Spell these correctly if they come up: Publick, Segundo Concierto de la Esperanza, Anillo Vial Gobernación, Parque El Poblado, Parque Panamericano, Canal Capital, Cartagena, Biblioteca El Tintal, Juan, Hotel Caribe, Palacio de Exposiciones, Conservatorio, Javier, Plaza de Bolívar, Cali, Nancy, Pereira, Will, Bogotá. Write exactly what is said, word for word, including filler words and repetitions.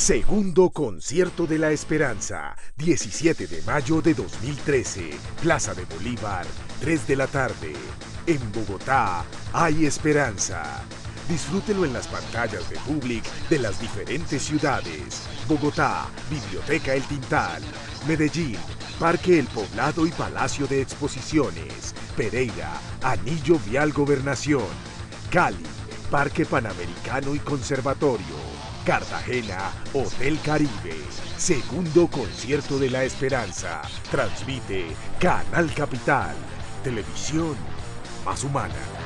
Segundo Concierto de la Esperanza, diecisiete de mayo de dos mil trece, Plaza de Bolívar, tres de la tarde. En Bogotá hay esperanza. Disfrútelo en las pantallas de Publick de las diferentes ciudades. Bogotá, Biblioteca El Tintal. Medellín, Parque El Poblado y Palacio de Exposiciones. Pereira, Anillo Vial Gobernación. Cali, Parque Panamericano y Conservatorio. Cartagena, Hotel Caribe. Segundo Concierto de la Esperanza. Transmite Canal Capital. Televisión más humana.